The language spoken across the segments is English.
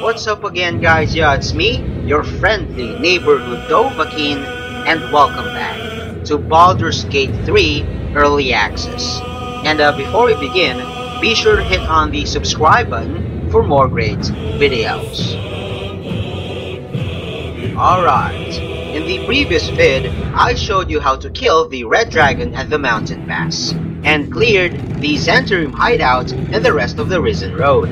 What's up again, guys? Yeah, it's me, your friendly neighborhood Dovahkiin, and welcome back to Baldur's Gate 3 Early Access. And before we begin, be sure to hit on the subscribe button for more great videos. Alright, in the previous vid, I showed you how to kill the red dragon at the mountain pass, and cleared the Xantarim hideout and the rest of the Risen Road.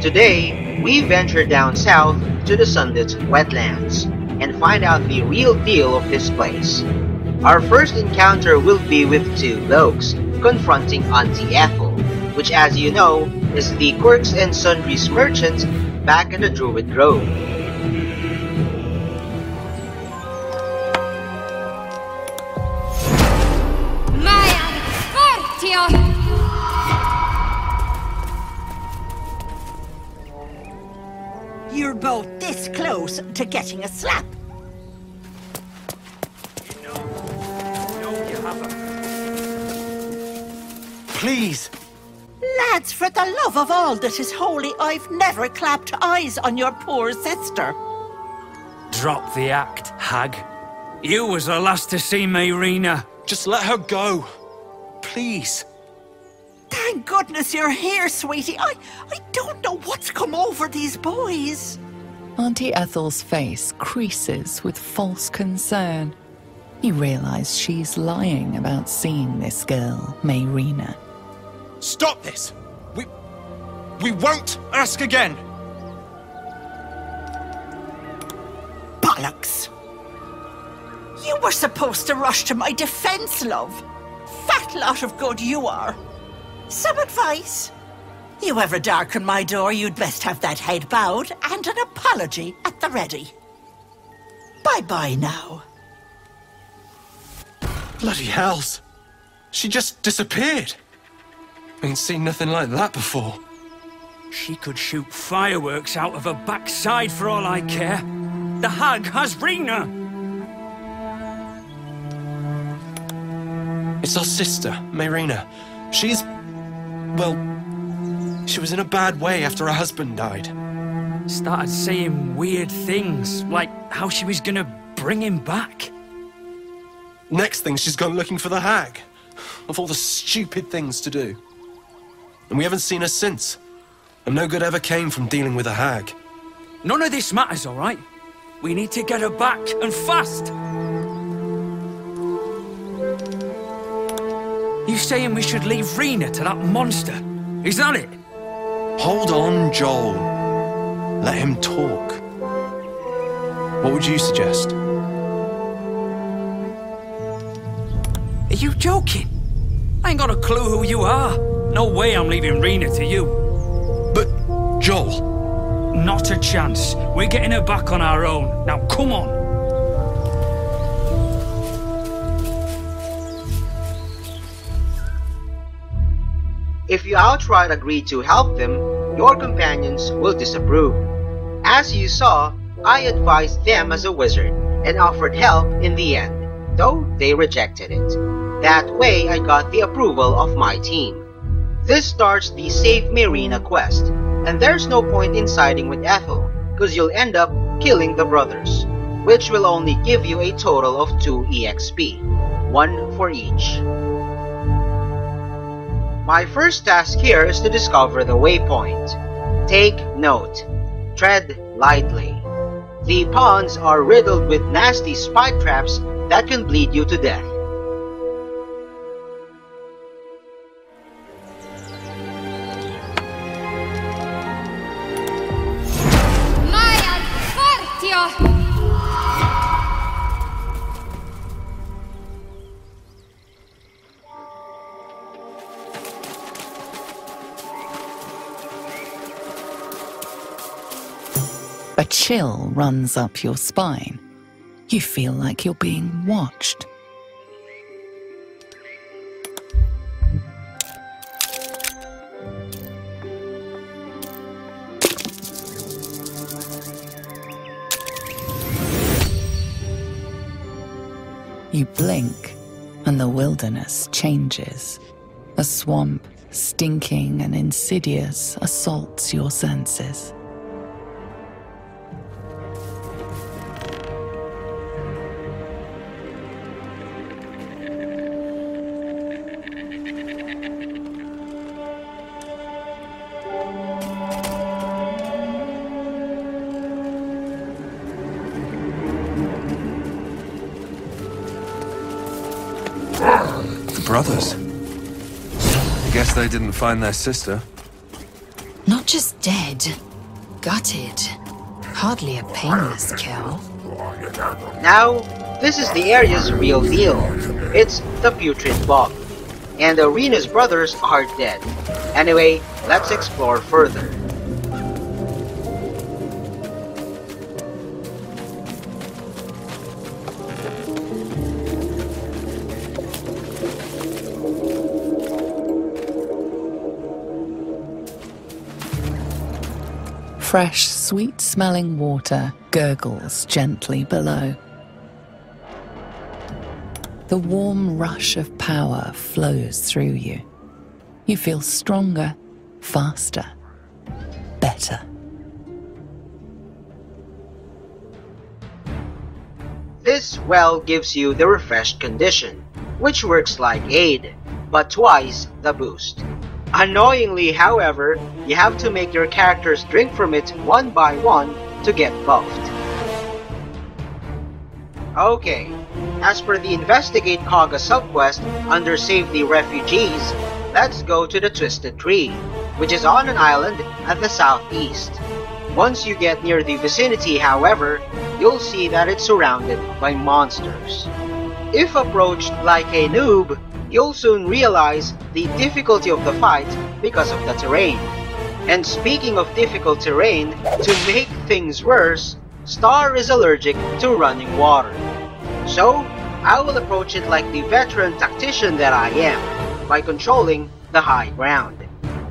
Today, we venture down south to the Sunlit Wetlands, and find out the real deal of this place. Our first encounter will be with two blokes, confronting Auntie Ethel, which, as you know, is the Quirks and Sundries merchant back at the Druid Grove. You're both this close to getting a slap. Please. Lads, for the love of all that is holy, I've never clapped eyes on your poor sister. Drop the act, hag. You was the last to see Mayrina. Just let her go. Please. Thank goodness you're here, sweetie. I don't know what's come over these boys. Auntie Ethel's face creases with false concern. You realize she's lying about seeing this girl, Mayrina. Stop this! We won't ask again! Bollocks! You were supposed to rush to my defense, love. Fat lot of good you are. Some advice? You ever darken my door, you'd best have that head bowed and an apology at the ready. Bye-bye now. Bloody hells. She just disappeared. I ain't seen nothing like that before. She could shoot fireworks out of her backside for all I care. The hag has Rina. It's our sister, Mayrina. She's... well... she was in a bad way after her husband died. Started saying weird things, like how she was gonna bring him back. Next thing, she's gone looking for the hag. Of all the stupid things to do. And we haven't seen her since. And no good ever came from dealing with a hag. None of this matters, alright? We need to get her back, and fast! You saying we should leave Rina to that monster? Is that it? Hold on, Joel. Let him talk. What would you suggest? Are you joking? I ain't got a clue who you are. No way I'm leaving Rina to you. But, Joel... Not a chance. We're getting her back on our own. Now, come on. If you outright agree to help them, your companions will disapprove. As you saw, I advised them as a wizard, and offered help in the end, though they rejected it. That way I got the approval of my team. This starts the Save Mayrina quest, and there's no point in siding with Ethel, cause you'll end up killing the brothers, which will only give you a total of 2 EXP, one for each. My first task here is to discover the waypoint. Take note. Tread lightly. The ponds are riddled with nasty spike traps that can bleed you to death. A chill runs up your spine. You feel like you're being watched. You blink, and the wilderness changes. A swamp, stinking and insidious, assaults your senses. brothers. Guess they didn't find their sister. Not just dead. Gutted. Hardly a painless kill. Now, this is the area's real deal. It's the Putrid Bog. And Arena's brothers are dead. Anyway, let's explore further. Fresh, sweet-smelling water gurgles gently below. The warm rush of power flows through you. You feel stronger, faster, better. This well gives you the refreshed condition, which works like aid, but twice the boost. Annoyingly, however, you have to make your characters drink from it one by one to get buffed. Okay, as per the Investigate Kagha subquest under Save the Refugees, let's go to the Twisted Tree, which is on an island at the southeast. Once you get near the vicinity, however, you'll see that it's surrounded by monsters. If approached like a noob, you'll soon realize the difficulty of the fight because of the terrain. And speaking of difficult terrain, to make things worse, Star is allergic to running water. So, I will approach it like the veteran tactician that I am, by controlling the high ground.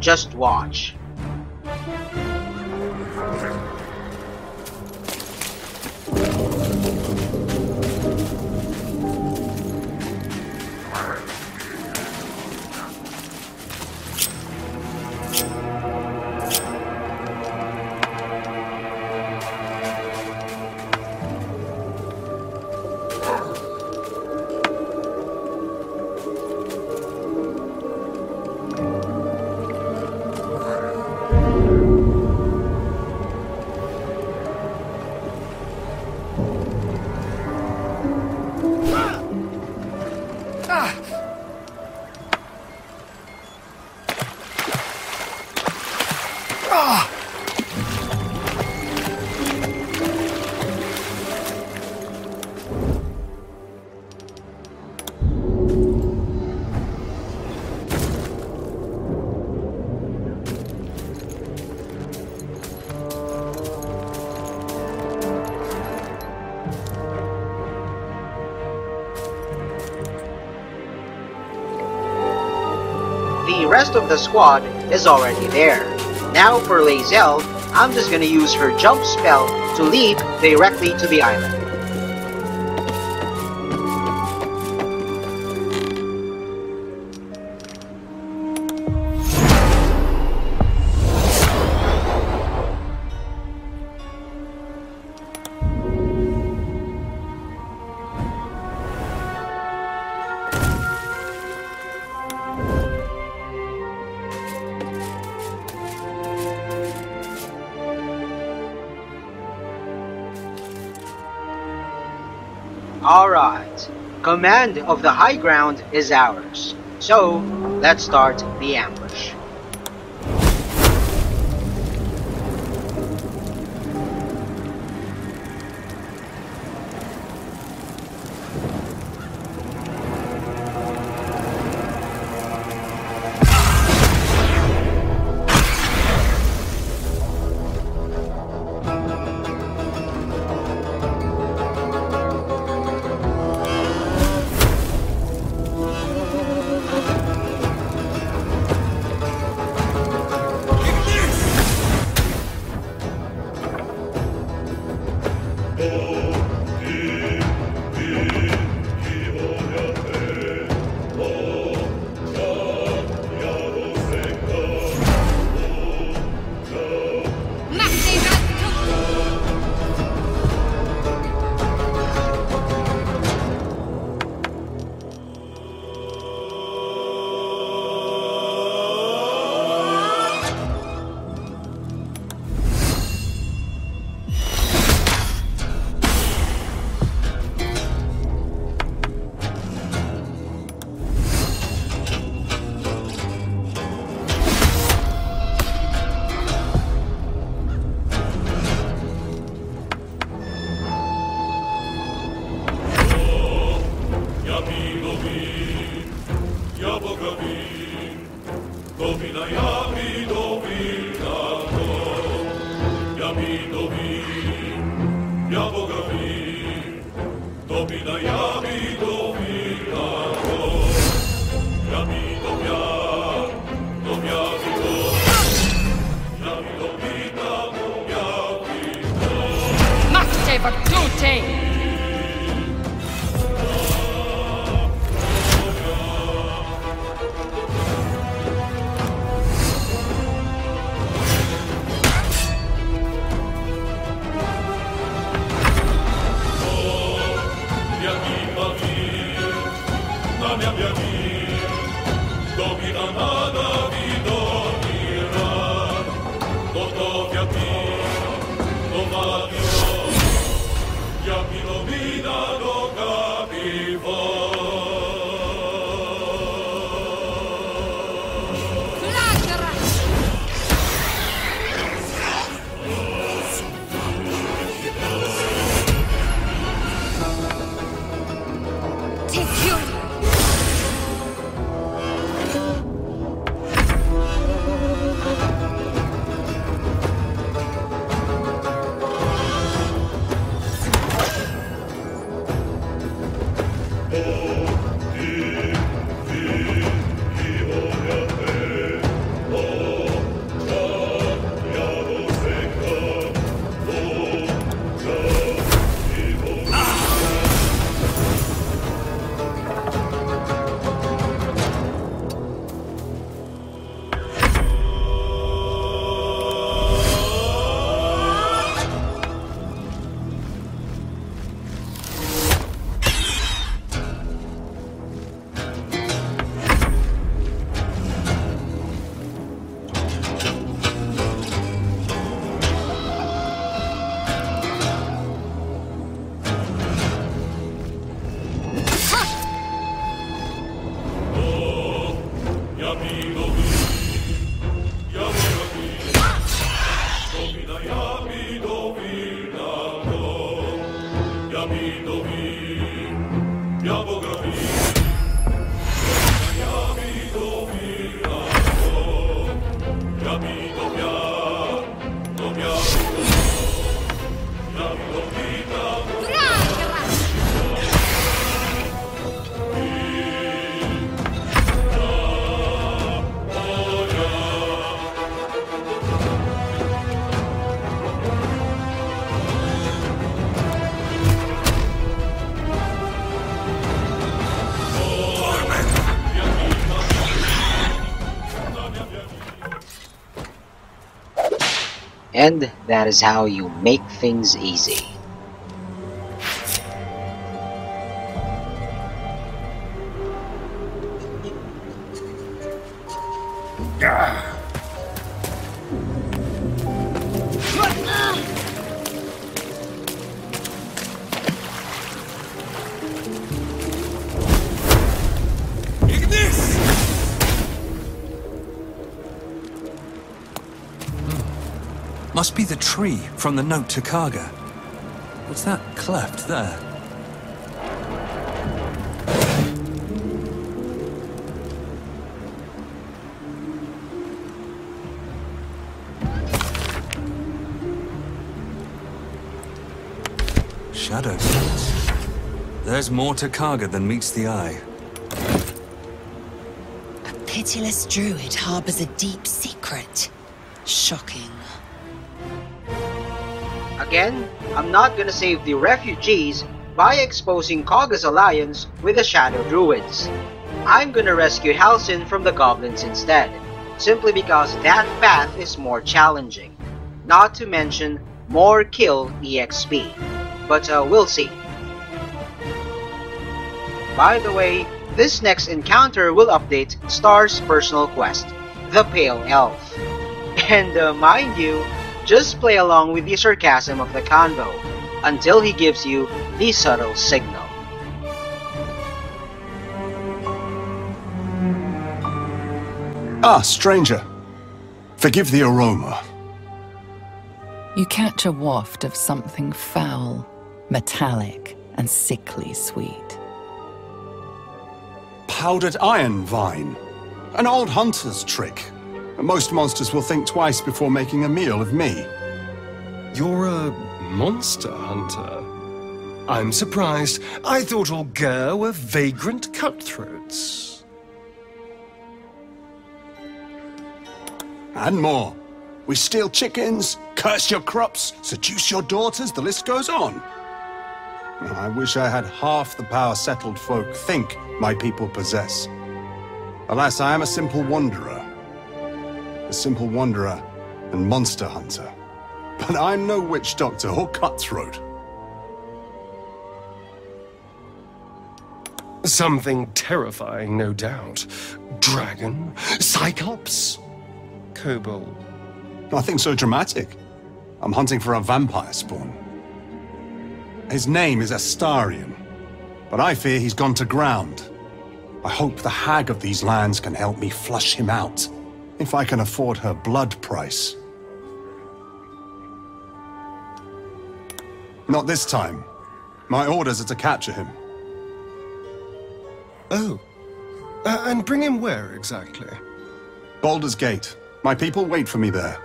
Just watch. Of the squad is already there. Now for Lazelle, I'm just gonna use her jump spell to leap directly to the island. Alright, command of the high ground is ours, so let's start the ambush. And that is how you make things easy. Must be the tree from the note to Karga. What's that cleft there? Shadow Druids. There's more to Karga than meets the eye. A pitiless druid harbors a deep secret. Shocking. Again, I'm not gonna save the refugees by exposing Kagha's alliance with the Shadow Druids. I'm gonna rescue Halsin from the goblins instead, simply because that path is more challenging. Not to mention more kill EXP. But we'll see. By the way, this next encounter will update Star's personal quest, the Pale Elf. And mind you, just play along with the sarcasm of the convo, until he gives you the subtle signal. Ah, stranger. Forgive the aroma. You catch a waft of something foul, metallic, and sickly sweet. Powdered iron vine. An old hunter's trick. Most monsters will think twice before making a meal of me. You're a monster hunter. I'm surprised. I thought all Gur were vagrant cutthroats. And more. We steal chickens, curse your crops, seduce your daughters, the list goes on. I wish I had half the power settled folk think my people possess. Alas, I am a simple wanderer. A simple wanderer and monster hunter. But I'm no witch doctor or cutthroat. Something terrifying, no doubt. Dragon? Cyclops? Kobold? Nothing so dramatic. I'm hunting for a vampire spawn. His name is Astarian, but I fear he's gone to ground. I hope the hag of these lands can help me flush him out, if I can afford her blood price. Not this time. My orders are to capture him. Oh. And bring him where, exactly? Baldur's Gate. My people wait for me there.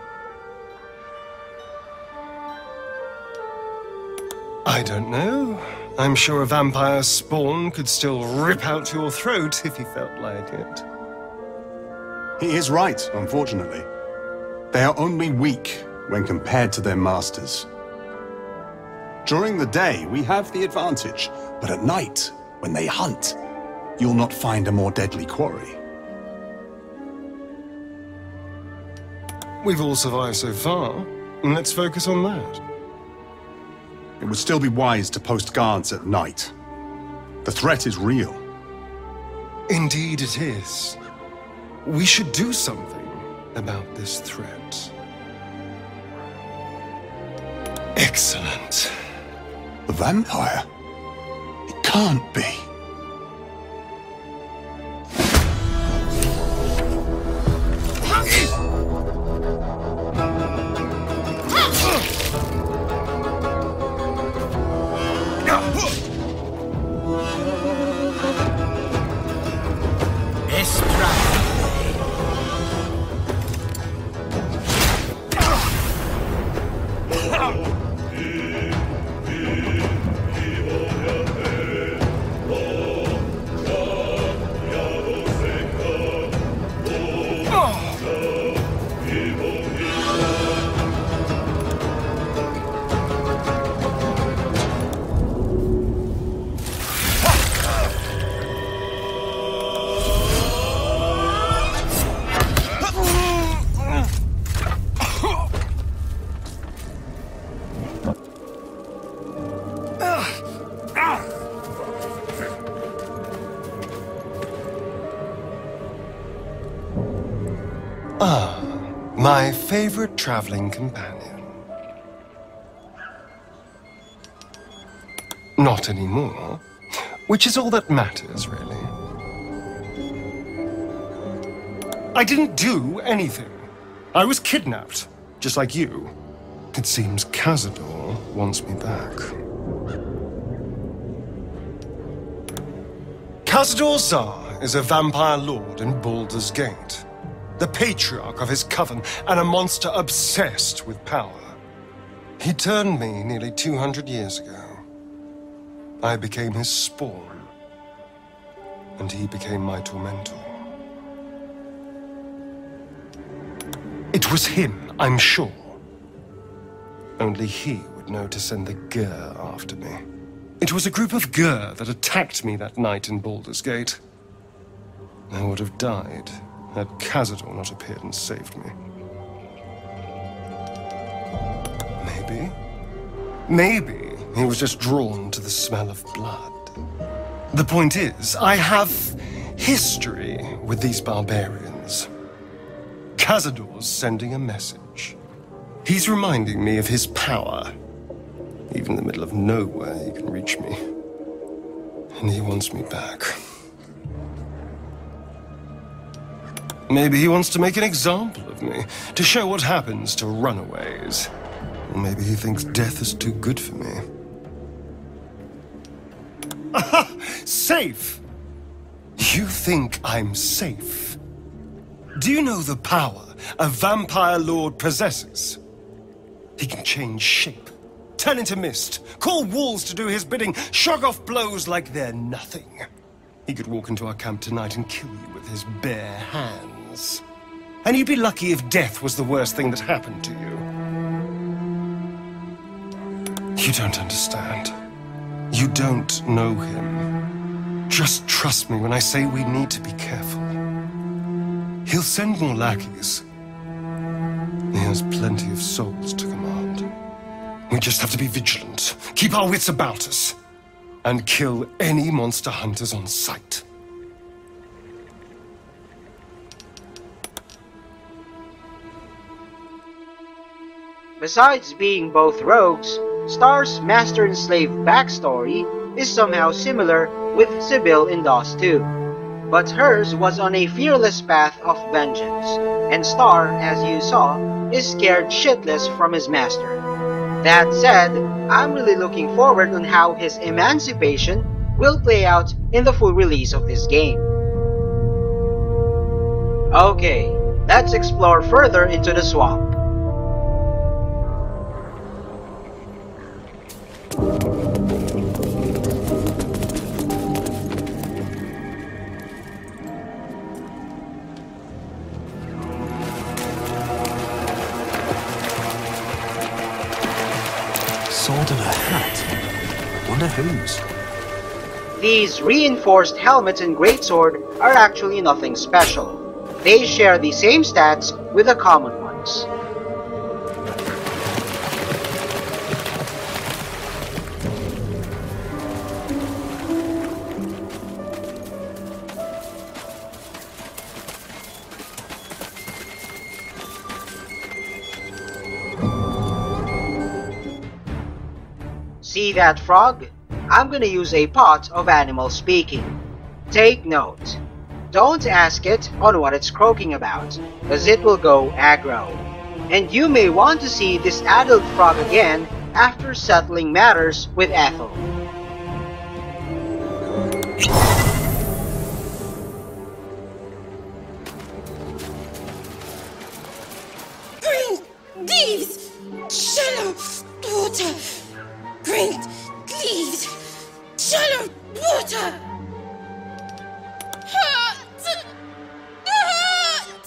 I don't know. I'm sure a vampire spawn could still rip out your throat if he felt like it. He is right, unfortunately. They are only weak when compared to their masters. During the day, we have the advantage, but at night, when they hunt, you'll not find a more deadly quarry. We've all survived so far, and let's focus on that. It would still be wise to post guards at night. The threat is real. Indeed it is. We should do something about this threat. Excellent. The vampire? It can't be. My favorite traveling companion. Not anymore, which is all that matters, really. I didn't do anything. I was kidnapped, just like you. It seems Cazador wants me back. Cazador Zar is a vampire lord in Baldur's Gate. The patriarch of his coven, and a monster obsessed with power. He turned me nearly 200 years ago. I became his spawn, and he became my tormentor. It was him, I'm sure. Only he would know to send the Gur after me. It was a group of Gur that attacked me that night in Baldur's Gate. I would have died had Cazador not appeared and saved me. Maybe he was just drawn to the smell of blood. The point is, I have history with these barbarians. Cazador's sending a message. He's reminding me of his power. Even in the middle of nowhere, he can reach me. And he wants me back. Maybe he wants to make an example of me, to show what happens to runaways. Or maybe he thinks death is too good for me. Aha! Safe! You think I'm safe? Do you know the power a vampire lord possesses? He can change shape, turn into mist, call wolves to do his bidding, shrug off blows like they're nothing. He could walk into our camp tonight and kill you with his bare hands. And you'd be lucky if death was the worst thing that happened to you. You don't understand. You don't know him. Just trust me when I say we need to be careful. He'll send more lackeys. He has plenty of souls to command. We just have to be vigilant, keep our wits about us, and kill any monster hunters on sight. Besides being both rogues, Star's master and slave backstory is somehow similar with Sibyl in DOS 2, but hers was on a fearless path of vengeance, and Star, as you saw, is scared shitless from his master. That said, I'm really looking forward on how his emancipation will play out in the full release of this game. Okay, let's explore further into the swamp. These reinforced helmets and greatsword are actually nothing special. They share the same stats with the common ones. See that frog? I'm gonna use a pot of animal speaking. Take note. Don't ask it on what it's croaking about, as it will go aggro. And you may want to see this adult frog again after settling matters with Ethel. Green leaves! Shallow water! Green leaves! Shallow water! Hurt! Hurt!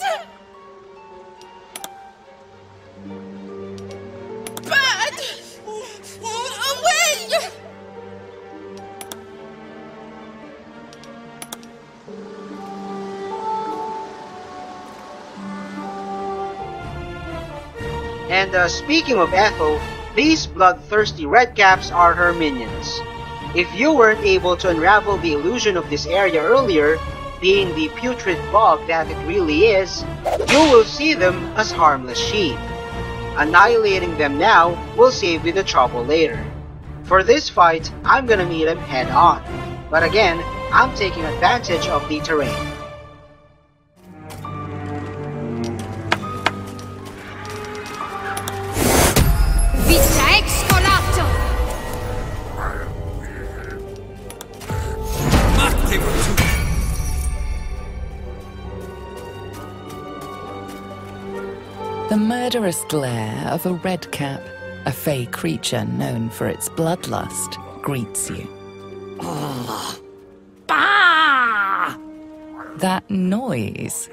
Bad! Away! And speaking of Ethel, these bloodthirsty redcaps are her minions. If you weren't able to unravel the illusion of this area earlier, being the putrid bog that it really is, you will see them as harmless sheep. Annihilating them now will save you the trouble later. For this fight, I'm gonna meet them head on. But again, I'm taking advantage of the terrain. The murderous glare of a redcap, a fey creature known for its bloodlust, greets you. Bah! That noise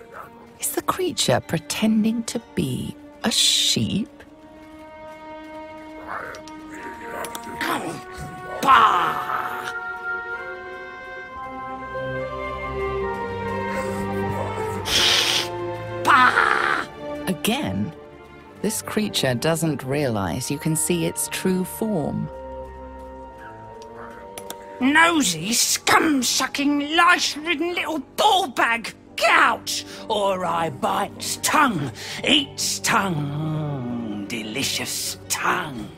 is the creature pretending to be a sheep. Bah! Bah! Again. This creature doesn't realize you can see its true form. Nosy, scum-sucking, lice-ridden little ball-bag! Get out, or I bite its tongue! Eat's tongue! Delicious tongue!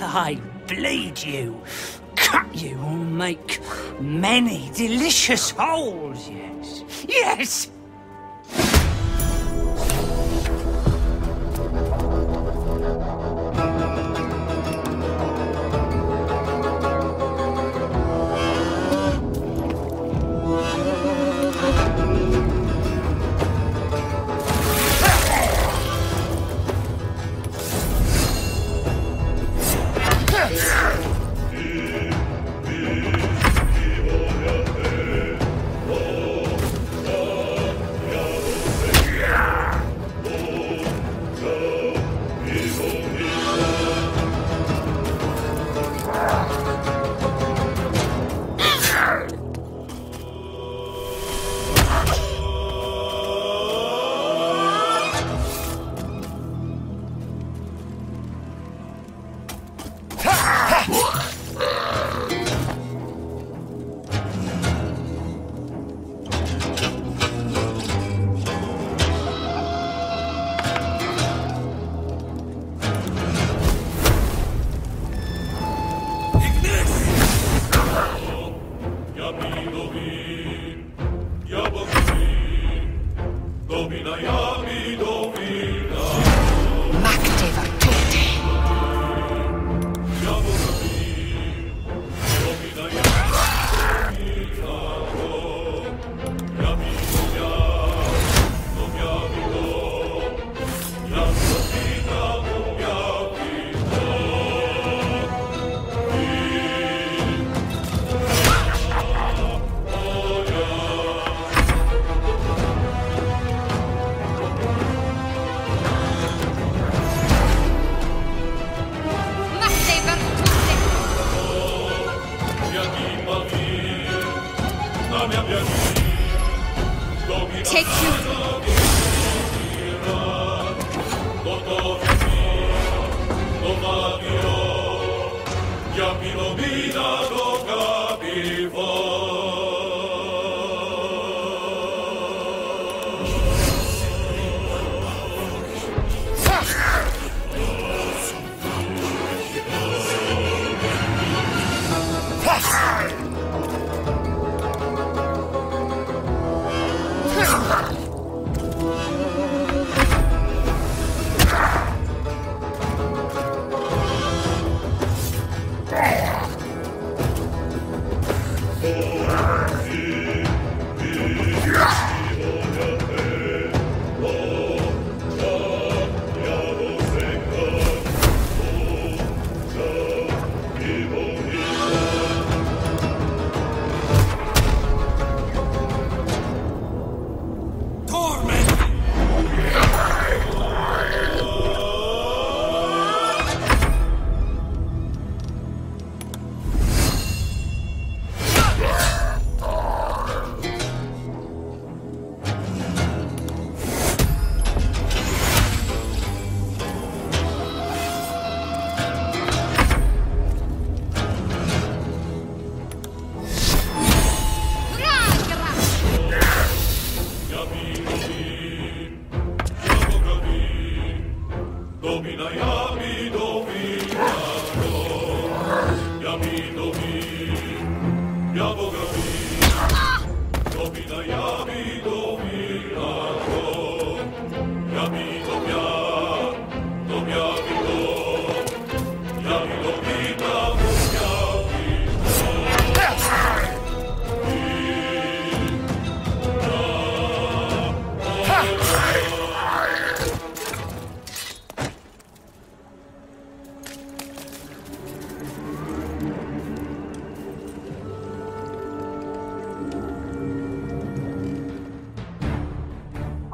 I bleed you, cut you, or make many delicious holes, yes! Yes!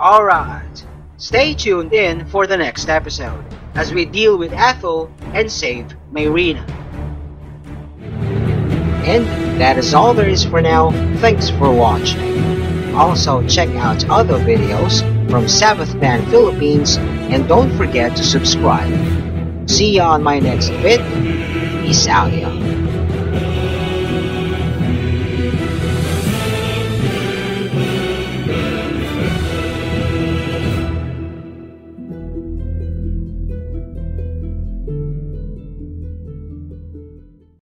Alright, stay tuned in for the next episode as we deal with Ethel and save Mayrina. And that is all there is for now. Thanks for watching. Also check out other videos from Sabbath Clan Philippines and don't forget to subscribe. See ya on my next vid. Isalia.